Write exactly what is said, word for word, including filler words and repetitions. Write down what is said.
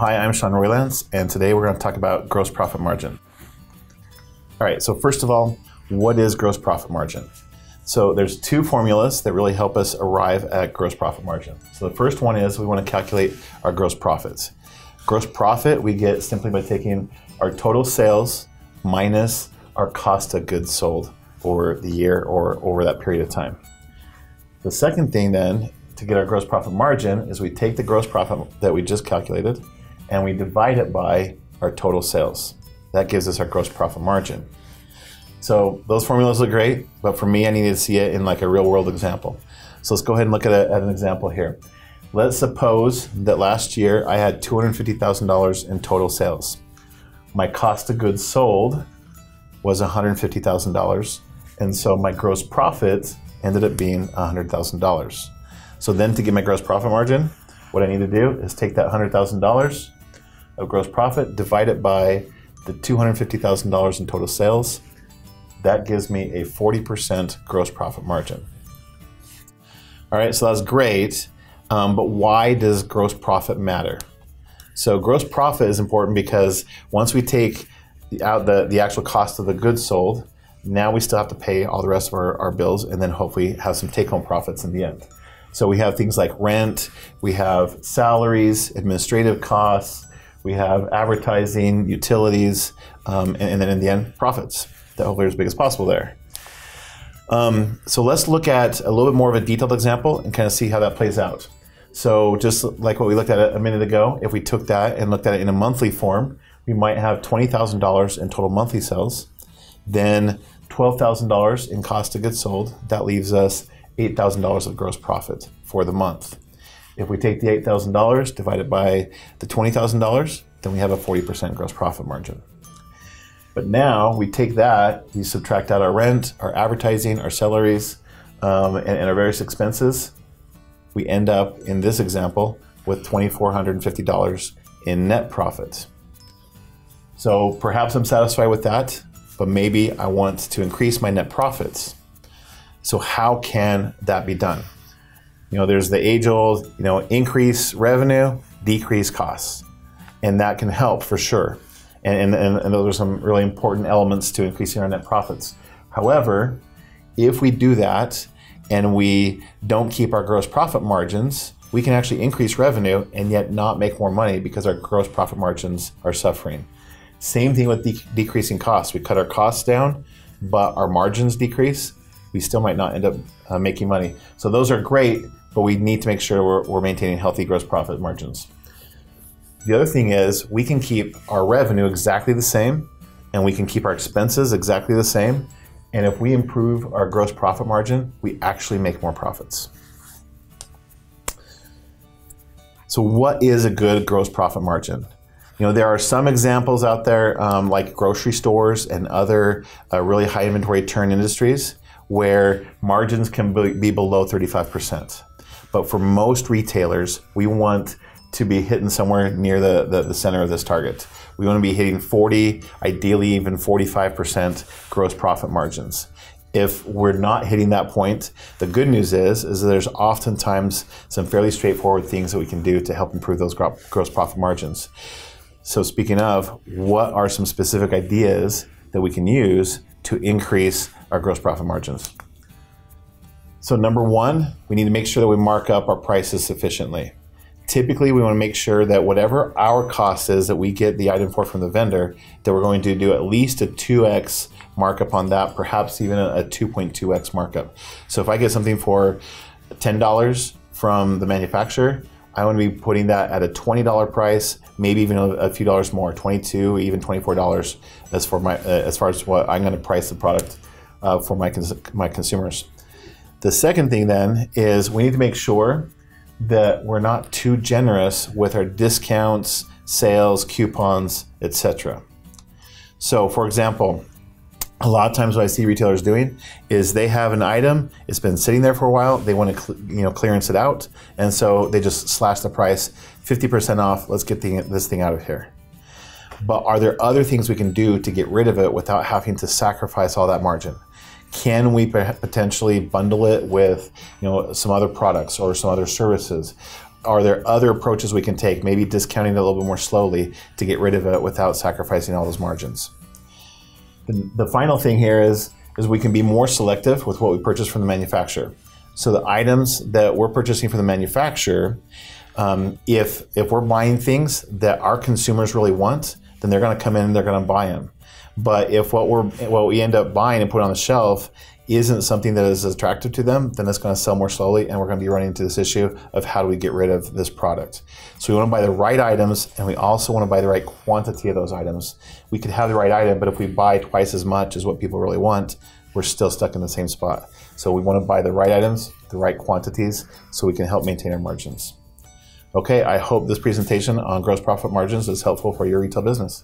Hi, I'm Sean Roylance, and today we're going to talk about gross profit margin. All right, so first of all, what is gross profit margin? So there's two formulas that really help us arrive at gross profit margin. So the first one is we want to calculate our gross profits. Gross profit we get simply by taking our total sales minus our cost of goods sold over the year or over that period of time. The second thing then to get our gross profit margin is we take the gross profit that we just calculated and we divide it by our total sales. That gives us our gross profit margin. So those formulas look great, but for me I needed to see it in like a real world example. So let's go ahead and look at, a, at an example here. Let's suppose that last year I had two hundred fifty thousand dollars in total sales. My cost of goods sold was one hundred fifty thousand dollars, and so my gross profit ended up being one hundred thousand dollars. So then to get my gross profit margin, what I need to do is take that one hundred thousand dollars of gross profit, divide it by the two hundred fifty thousand dollars in total sales. That gives me a forty percent gross profit margin. All right, so that's great, um, but why does gross profit matter? So gross profit is important because once we take the, out the, the actual cost of the goods sold, now we still have to pay all the rest of our, our bills and then hopefully have some take-home profits in the end. So we have things like rent, we have salaries, administrative costs, we have advertising, utilities, um, and, and then in the end, profits. That hopefully are as big as possible there. Um, so let's look at a little bit more of a detailed example and kind of see how that plays out. So just like what we looked at a minute ago, if we took that and looked at it in a monthly form, we might have twenty thousand dollars in total monthly sales, then twelve thousand dollars in cost of goods sold. That leaves us eight thousand dollars of gross profit for the month. If we take the eight thousand dollars divided by the twenty thousand dollars, then we have a forty percent gross profit margin. But now we take that, we subtract out our rent, our advertising, our salaries, um, and, and our various expenses. We end up, in this example, with two thousand four hundred fifty dollars in net profit. So perhaps I'm satisfied with that, but maybe I want to increase my net profits. So how can that be done? You know, there's the age-old, you know, increase revenue, decrease costs. And that can help for sure. And, and, and those are some really important elements to increasing our net profits. However, if we do that and we don't keep our gross profit margins, we can actually increase revenue and yet not make more money because our gross profit margins are suffering. Same thing with de decreasing costs. We cut our costs down, but our margins decrease. We still might not end up uh, making money. So those are great, but we need to make sure we're, we're maintaining healthy gross profit margins. The other thing is we can keep our revenue exactly the same and we can keep our expenses exactly the same. And if we improve our gross profit margin, we actually make more profits. So what is a good gross profit margin? You know, there are some examples out there um, like grocery stores and other uh, really high inventory turn industries where margins can be below thirty-five percent. But for most retailers, we want to be hitting somewhere near the, the, the center of this target. We want to be hitting forty, ideally even forty-five percent gross profit margins. If we're not hitting that point, the good news is, is that there's oftentimes some fairly straightforward things that we can do to help improve those gross profit margins. So speaking of, what are some specific ideas that we can use to increase our gross profit margins? So number one, we need to make sure that we mark up our prices sufficiently. Typically, we want to make sure that whatever our cost is that we get the item for from the vendor, that we're going to do at least a two X markup on that, perhaps even a two point two X markup. So if I get something for ten dollars from the manufacturer, I want to be putting that at a twenty dollar price, maybe even a few dollars more, twenty-two dollars, even twenty-four dollars as, for my, uh, as far as what I'm going to price the product uh, for my, cons my consumers. The second thing then is we need to make sure that we're not too generous with our discounts, sales, coupons, et cetera. So for example, a lot of times what I see retailers doing is they have an item, it's been sitting there for a while, they want to you know, clearance it out, and so they just slash the price, fifty percent off, let's get the, this thing out of here. But are there other things we can do to get rid of it without having to sacrifice all that margin? Can we potentially bundle it with you know, some other products or some other services? Are there other approaches we can take, maybe discounting it a little bit more slowly to get rid of it without sacrificing all those margins? The, the final thing here is, is we can be more selective with what we purchase from the manufacturer. So the items that we're purchasing from the manufacturer, um, if, if we're buying things that our consumers really want, then they're gonna come in and they're gonna buy them. But if what, we're, what we end up buying and put on the shelf isn't something that is attractive to them, then it's gonna sell more slowly, and we're gonna be running into this issue of how do we get rid of this product. So we wanna buy the right items, and we also wanna buy the right quantity of those items. We could have the right item, but if we buy twice as much as what people really want, we're still stuck in the same spot. So we wanna buy the right items, the right quantities, so we can help maintain our margins. Okay, I hope this presentation on gross profit margins is helpful for your retail business.